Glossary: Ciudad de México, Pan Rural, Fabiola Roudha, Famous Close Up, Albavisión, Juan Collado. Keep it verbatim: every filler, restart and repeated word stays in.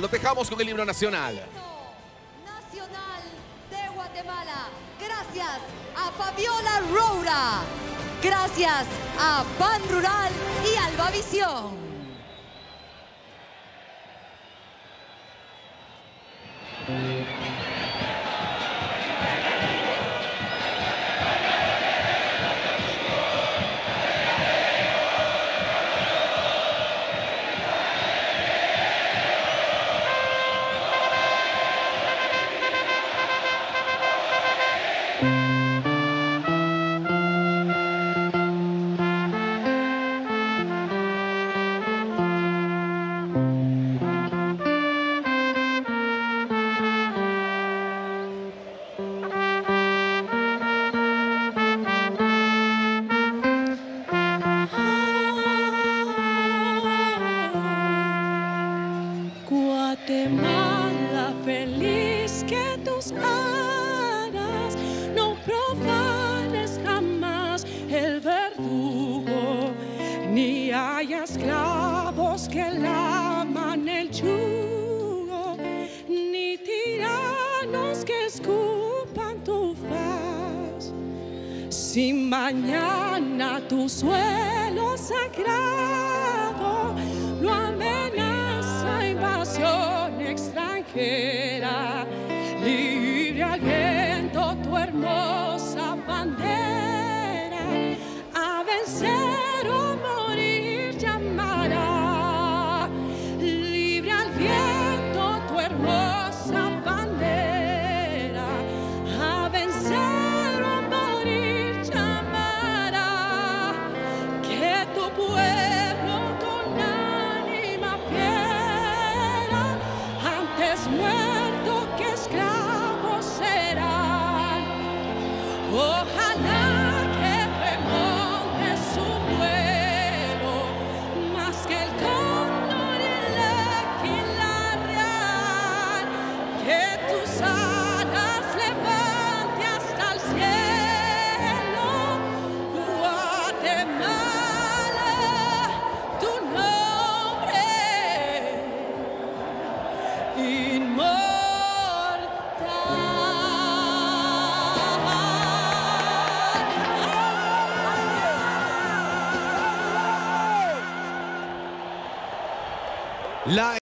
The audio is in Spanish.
Los dejamos con el himno nacional. Nacional de Guatemala. Gracias a Fabiola Roudha. Gracias a Pan Rural y Albavisión. Guatemala, feliz que tus aras no profanes jamás el verdugo, ni haya esclavos que laman el yugo, ni tiranos que escupan tu faz. Si mañana tu suelo sagrado lo amenaza invasión extranjera, libre al viento tu hermosa bandera, a vencer o morir llamará. Libre al viento tu hermosa bandera, a vencer o morir llamará. Que tu pueblo con ánima fiera muerto que esclavo será. Ojalá que remonte su vuelo, más que el cóndor y el águila real, que tus alas levante hasta el cielo. Guatemala, tu nombre y La